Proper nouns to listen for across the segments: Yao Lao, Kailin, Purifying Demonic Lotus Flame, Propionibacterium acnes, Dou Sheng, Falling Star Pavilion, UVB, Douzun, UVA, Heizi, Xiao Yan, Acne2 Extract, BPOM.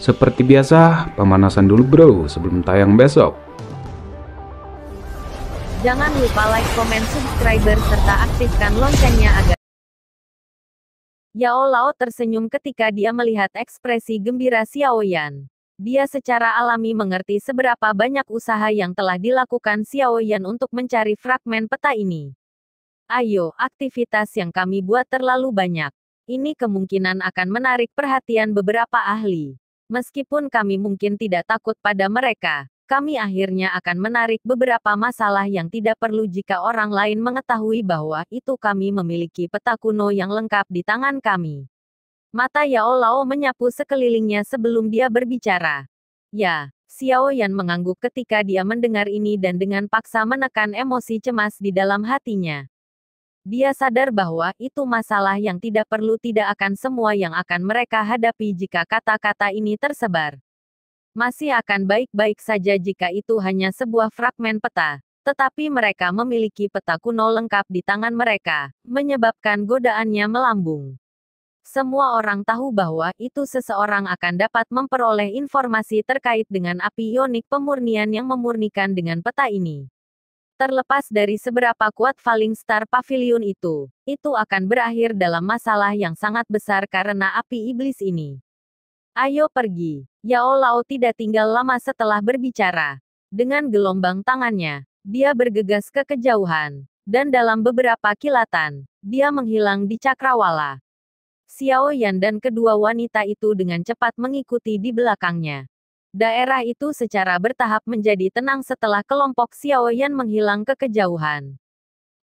Seperti biasa, pemanasan dulu bro sebelum tayang besok. Jangan lupa like, komen, subscriber, serta aktifkan loncengnya agar... Yao Lao tersenyum ketika dia melihat ekspresi gembira Xiao Yan. Dia secara alami mengerti seberapa banyak usaha yang telah dilakukan Xiao Yan untuk mencari fragmen peta ini. Ayo, aktivitas yang kami buat terlalu banyak. Ini kemungkinan akan menarik perhatian beberapa ahli. Meskipun kami mungkin tidak takut pada mereka, kami akhirnya akan menarik beberapa masalah yang tidak perlu jika orang lain mengetahui bahwa itu kami memiliki peta kuno yang lengkap di tangan kami. Mata Yao Lao menyapu sekelilingnya sebelum dia berbicara. Ya, Xiao Yan mengangguk ketika dia mendengar ini dan dengan paksa menekan emosi cemas di dalam hatinya. Dia sadar bahwa itu masalah yang tidak perlu tidak akan semua yang akan mereka hadapi jika kata-kata ini tersebar. Masih akan baik-baik saja jika itu hanya sebuah fragmen peta, tetapi mereka memiliki peta kuno lengkap di tangan mereka, menyebabkan godaannya melambung. Semua orang tahu bahwa itu seseorang akan dapat memperoleh informasi terkait dengan api ionik pemurnian yang memurnikan dengan peta ini. Terlepas dari seberapa kuat Falling Star Pavilion itu akan berakhir dalam masalah yang sangat besar karena api iblis ini. Ayo pergi. Yao Lao tidak tinggal lama setelah berbicara. Dengan gelombang tangannya, dia bergegas ke kejauhan. Dan dalam beberapa kilatan, dia menghilang di cakrawala. Xiao Yan dan kedua wanita itu dengan cepat mengikuti di belakangnya. Daerah itu secara bertahap menjadi tenang setelah kelompok Xiao Yan menghilang ke kejauhan.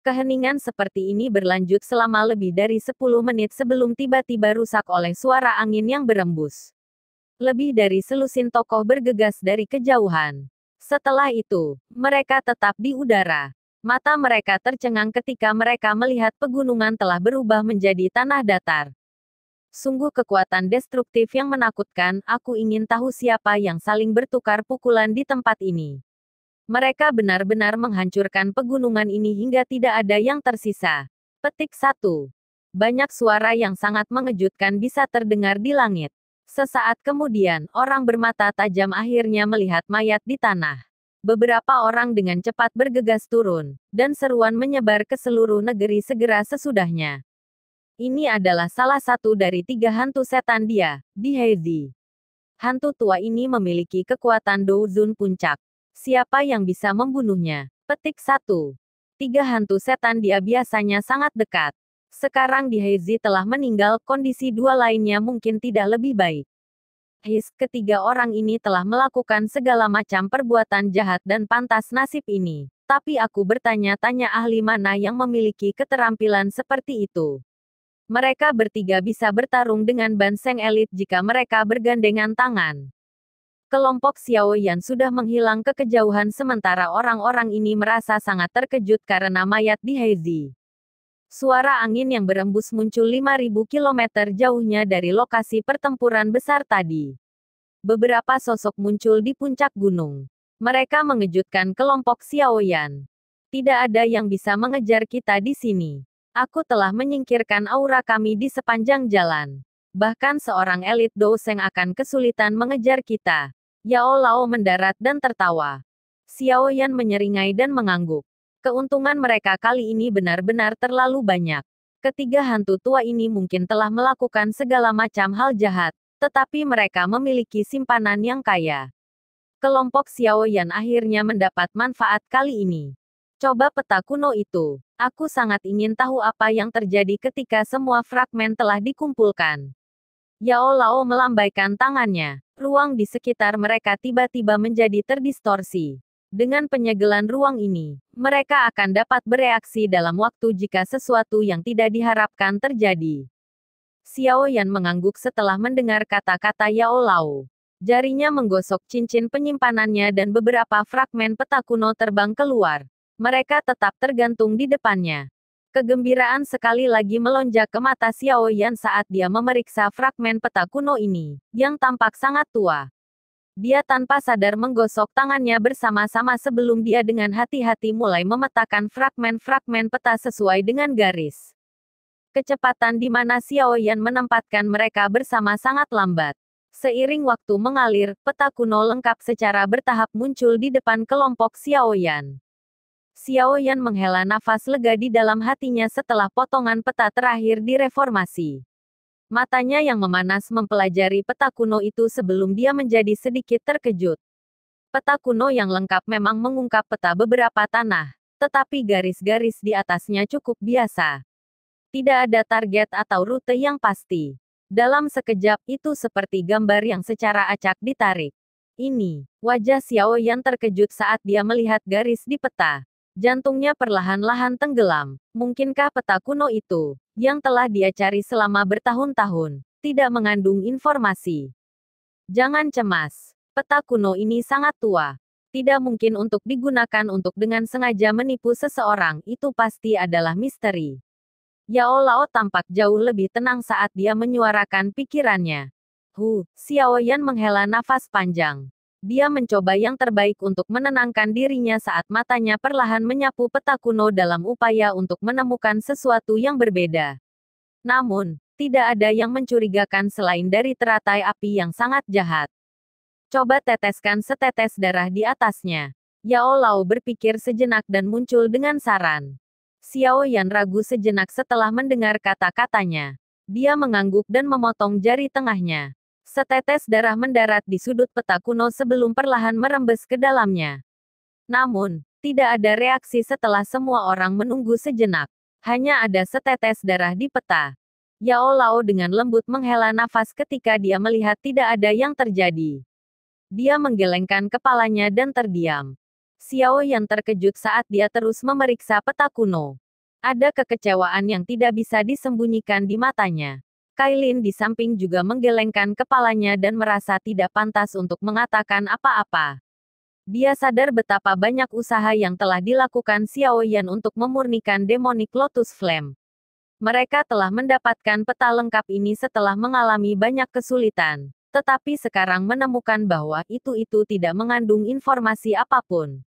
Keheningan seperti ini berlanjut selama lebih dari 10 menit sebelum tiba-tiba rusak oleh suara angin yang berembus. Lebih dari selusin tokoh bergegas dari kejauhan. Setelah itu, mereka tetap di udara. Mata mereka tercengang ketika mereka melihat pegunungan telah berubah menjadi tanah datar. Sungguh kekuatan destruktif yang menakutkan, aku ingin tahu siapa yang saling bertukar pukulan di tempat ini. Mereka benar-benar menghancurkan pegunungan ini hingga tidak ada yang tersisa. Petik 1. Banyak suara yang sangat mengejutkan bisa terdengar di langit. Sesaat kemudian, orang bermata tajam akhirnya melihat mayat di tanah. Beberapa orang dengan cepat bergegas turun, dan seruan menyebar ke seluruh negeri segera sesudahnya. Ini adalah salah satu dari 3 hantu setan dia, di Heizi. Hantu tua ini memiliki kekuatan Douzun puncak. Siapa yang bisa membunuhnya? Petik 1. 3 hantu setan dia biasanya sangat dekat. Sekarang di Heizi telah meninggal, kondisi dua lainnya mungkin tidak lebih baik. Ketiga orang ini telah melakukan segala macam perbuatan jahat dan pantas nasib ini. Tapi aku bertanya-tanya ahli mana yang memiliki keterampilan seperti itu. Mereka bertiga bisa bertarung dengan banseng elit jika mereka bergandengan tangan. Kelompok Xiao Yan sudah menghilang ke kejauhan sementara orang-orang ini merasa sangat terkejut karena mayat di Heizi. Suara angin yang berembus muncul 5.000 km jauhnya dari lokasi pertempuran besar tadi. Beberapa sosok muncul di puncak gunung. Mereka mengejutkan kelompok Xiao Yan. Tidak ada yang bisa mengejar kita di sini. Aku telah menyingkirkan aura kami di sepanjang jalan. Bahkan seorang elit Dou Sheng akan kesulitan mengejar kita. Yao Lao mendarat dan tertawa. Xiao Yan menyeringai dan mengangguk. Keuntungan mereka kali ini benar-benar terlalu banyak. Ketiga hantu tua ini mungkin telah melakukan segala macam hal jahat, tetapi mereka memiliki simpanan yang kaya. Kelompok Xiao Yan akhirnya mendapat manfaat kali ini. Coba peta kuno itu. Aku sangat ingin tahu apa yang terjadi ketika semua fragmen telah dikumpulkan. Yao Lao melambaikan tangannya. Ruang di sekitar mereka tiba-tiba menjadi terdistorsi. Dengan penyegelan ruang ini, mereka akan dapat bereaksi dalam waktu jika sesuatu yang tidak diharapkan terjadi. Xiao Yan mengangguk setelah mendengar kata-kata Yao Lao. Jarinya menggosok cincin penyimpanannya dan beberapa fragmen peta kuno terbang keluar. Mereka tetap tergantung di depannya. Kegembiraan sekali lagi melonjak ke mata Xiao Yan saat dia memeriksa fragmen peta kuno ini, yang tampak sangat tua. Dia tanpa sadar menggosok tangannya bersama-sama sebelum dia dengan hati-hati mulai memetakan fragmen-fragmen peta sesuai dengan garis. Kecepatan di mana Xiao Yan menempatkan mereka bersama sangat lambat. Seiring waktu mengalir, peta kuno lengkap secara bertahap muncul di depan kelompok Xiao Yan. Xiao Yan menghela nafas lega di dalam hatinya setelah potongan peta terakhir direformasi. Matanya yang memanas mempelajari peta kuno itu sebelum dia menjadi sedikit terkejut. Peta kuno yang lengkap memang mengungkap peta beberapa tanah, tetapi garis-garis di atasnya cukup biasa. Tidak ada target atau rute yang pasti. Dalam sekejap itu seperti gambar yang secara acak ditarik. Ini, wajah Xiao Yan terkejut saat dia melihat garis di peta. Jantungnya perlahan-lahan tenggelam. Mungkinkah peta kuno itu, yang telah dia cari selama bertahun-tahun, tidak mengandung informasi? Jangan cemas. Peta kuno ini sangat tua. Tidak mungkin untuk digunakan untuk dengan sengaja menipu seseorang, itu pasti adalah misteri. Yao Lao tampak jauh lebih tenang saat dia menyuarakan pikirannya. Xiao Yan menghela nafas panjang. Dia mencoba yang terbaik untuk menenangkan dirinya saat matanya perlahan menyapu peta kuno dalam upaya untuk menemukan sesuatu yang berbeda. Namun, tidak ada yang mencurigakan selain dari teratai api yang sangat jahat. Coba teteskan setetes darah di atasnya. Yao Lao berpikir sejenak dan muncul dengan saran. Xiao Yan ragu sejenak setelah mendengar kata-katanya. Dia mengangguk dan memotong jari tengahnya. Setetes darah mendarat di sudut peta kuno sebelum perlahan merembes ke dalamnya. Namun, tidak ada reaksi setelah semua orang menunggu sejenak. Hanya ada setetes darah di peta. Yao Lao dengan lembut menghela nafas ketika dia melihat tidak ada yang terjadi. Dia menggelengkan kepalanya dan terdiam. Xiao Yan terkejut saat dia terus memeriksa peta kuno. Ada kekecewaan yang tidak bisa disembunyikan di matanya. Kailin di samping juga menggelengkan kepalanya dan merasa tidak pantas untuk mengatakan apa-apa. Dia sadar betapa banyak usaha yang telah dilakukan Xiao Yan untuk memurnikan Demonic Lotus Flame. Mereka telah mendapatkan peta lengkap ini setelah mengalami banyak kesulitan, tetapi sekarang menemukan bahwa itu tidak mengandung informasi apapun.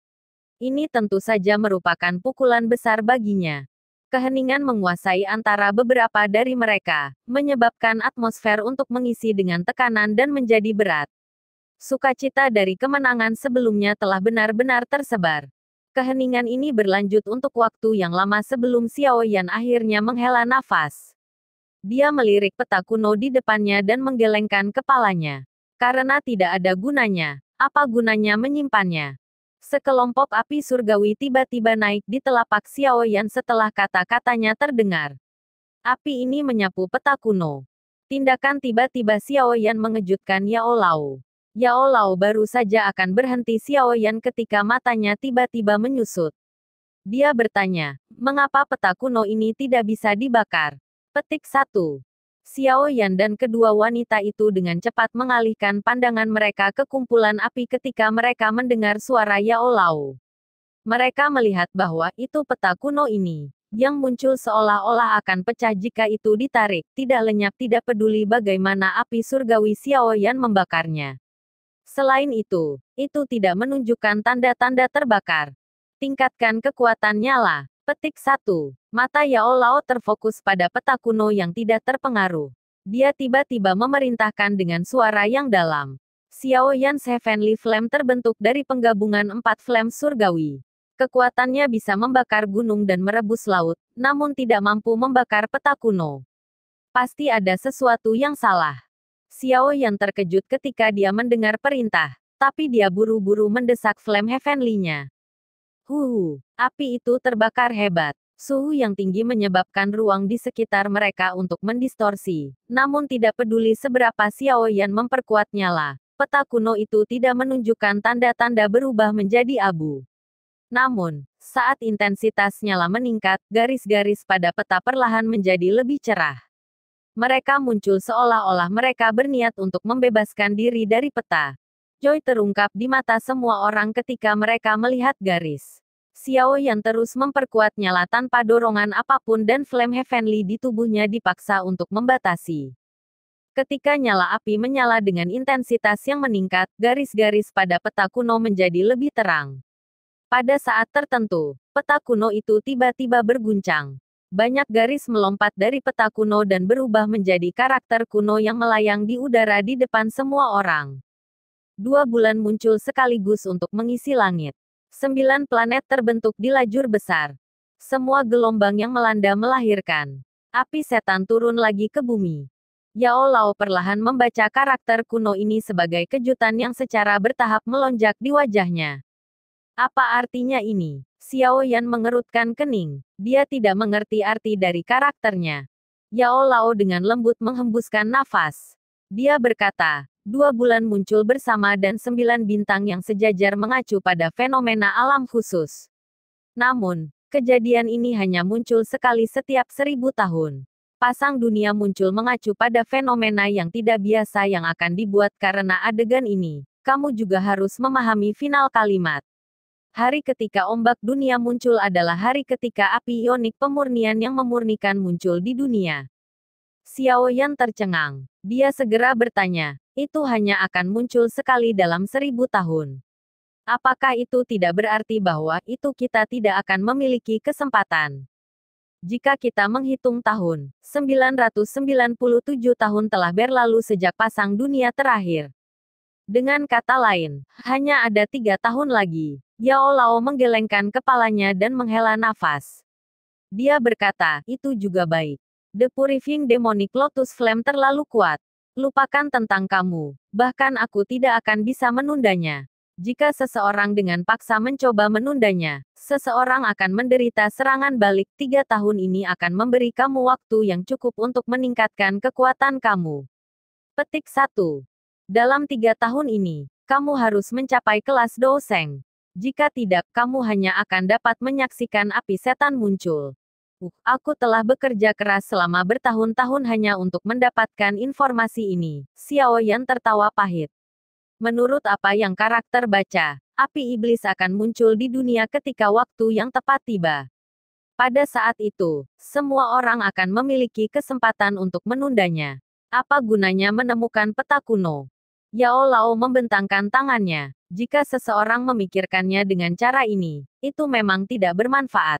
Ini tentu saja merupakan pukulan besar baginya. Keheningan menguasai antara beberapa dari mereka, menyebabkan atmosfer untuk mengisi dengan tekanan dan menjadi berat. Sukacita dari kemenangan sebelumnya telah benar-benar tersebar. Keheningan ini berlanjut untuk waktu yang lama sebelum Xiao Yan akhirnya menghela nafas. Dia melirik peta kuno di depannya dan menggelengkan kepalanya. Karena tidak ada gunanya, apa gunanya menyimpannya? Sekelompok api surgawi tiba-tiba naik di telapak Xiao Yan setelah kata-katanya terdengar. Api ini menyapu peta kuno. Tindakan tiba-tiba Xiao Yan mengejutkan Yao Lao. Yao Lao baru saja akan berhenti Xiao Yan ketika matanya tiba-tiba menyusut. Dia bertanya, mengapa peta kuno ini tidak bisa dibakar? Petik 1. Xiao Yan dan kedua wanita itu dengan cepat mengalihkan pandangan mereka ke kumpulan api ketika mereka mendengar suara Yao Lao. Mereka melihat bahwa itu peta kuno ini, yang muncul seolah-olah akan pecah jika itu ditarik, tidak lenyap tidak peduli bagaimana api surgawi Xiao Yan membakarnya. Selain itu tidak menunjukkan tanda-tanda terbakar. Tingkatkan kekuatan nyala. Petik 1. Mata Yao Lao terfokus pada peta kuno yang tidak terpengaruh. Dia tiba-tiba memerintahkan dengan suara yang dalam. Xiao Yan's Heavenly Flame terbentuk dari penggabungan 4 flame surgawi. Kekuatannya bisa membakar gunung dan merebus laut, namun tidak mampu membakar peta kuno. Pasti ada sesuatu yang salah. Xiao Yan terkejut ketika dia mendengar perintah, tapi dia buru-buru mendesak flame heavenly-nya. Api itu terbakar hebat. Suhu yang tinggi menyebabkan ruang di sekitar mereka untuk mendistorsi. Namun tidak peduli seberapa Xiao Yan memperkuat nyala, peta kuno itu tidak menunjukkan tanda-tanda berubah menjadi abu. Namun, saat intensitas nyala meningkat, garis-garis pada peta perlahan menjadi lebih cerah. Mereka muncul seolah-olah mereka berniat untuk membebaskan diri dari peta. Joy terungkap di mata semua orang ketika mereka melihat garis. Xiao Yan terus memperkuat nyala tanpa dorongan apapun dan flame heavenly di tubuhnya dipaksa untuk membatasi. Ketika nyala api menyala dengan intensitas yang meningkat, garis-garis pada peta kuno menjadi lebih terang. Pada saat tertentu, peta kuno itu tiba-tiba berguncang. Banyak garis melompat dari peta kuno dan berubah menjadi karakter kuno yang melayang di udara di depan semua orang. 2 bulan muncul sekaligus untuk mengisi langit. 9 planet terbentuk di lajur besar. Semua gelombang yang melanda melahirkan api setan turun lagi ke bumi. Yao Lao perlahan membaca karakter kuno ini sebagai kejutan yang secara bertahap melonjak di wajahnya. Apa artinya ini? Xiao Yan mengerutkan kening. Dia tidak mengerti arti dari karakternya. Yao Lao dengan lembut menghembuskan nafas. Dia berkata, 2 bulan muncul bersama dan 9 bintang yang sejajar mengacu pada fenomena alam khusus. Namun, kejadian ini hanya muncul sekali setiap 1000 tahun. Pasang dunia muncul mengacu pada fenomena yang tidak biasa yang akan dibuat karena adegan ini. Kamu juga harus memahami final kalimat. Hari ketika ombak dunia muncul adalah hari ketika api ionik pemurnian yang memurnikan muncul di dunia. Xiao Yan tercengang. Dia segera bertanya, itu hanya akan muncul sekali dalam 1000 tahun. Apakah itu tidak berarti bahwa itu kita tidak akan memiliki kesempatan? Jika kita menghitung tahun, 997 tahun telah berlalu sejak pasang dunia terakhir. Dengan kata lain, hanya ada 3 tahun lagi. Yao Lao menggelengkan kepalanya dan menghela nafas. Dia berkata, itu juga baik. The Purifying Demonic Lotus Flame terlalu kuat. Lupakan tentang kamu. Bahkan aku tidak akan bisa menundanya. Jika seseorang dengan paksa mencoba menundanya, seseorang akan menderita serangan balik. 3 tahun ini akan memberi kamu waktu yang cukup untuk meningkatkan kekuatan kamu. Petik 1. Dalam 3 tahun ini, kamu harus mencapai kelas Dou Sheng. Jika tidak, kamu hanya akan dapat menyaksikan api setan muncul. Aku telah bekerja keras selama bertahun-tahun hanya untuk mendapatkan informasi ini. Xiao Yan tertawa pahit. Menurut apa yang karakter baca, api iblis akan muncul di dunia ketika waktu yang tepat tiba. Pada saat itu, semua orang akan memiliki kesempatan untuk menundanya. Apa gunanya menemukan peta kuno? Yao Lao membentangkan tangannya. Jika seseorang memikirkannya dengan cara ini, itu memang tidak bermanfaat.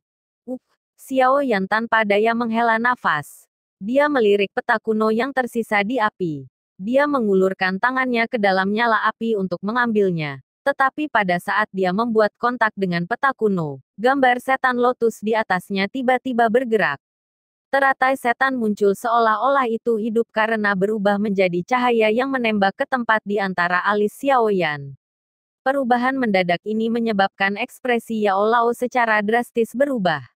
Xiao Yan tanpa daya menghela nafas. Dia melirik peta kuno yang tersisa di api. Dia mengulurkan tangannya ke dalam nyala api untuk mengambilnya. Tetapi pada saat dia membuat kontak dengan peta kuno, gambar setan lotus di atasnya tiba-tiba bergerak. Teratai setan muncul seolah-olah itu hidup karena berubah menjadi cahaya yang menembak ke tempat di antara alis Xiao Yan. Perubahan mendadak ini menyebabkan ekspresi Yao Lao secara drastis berubah.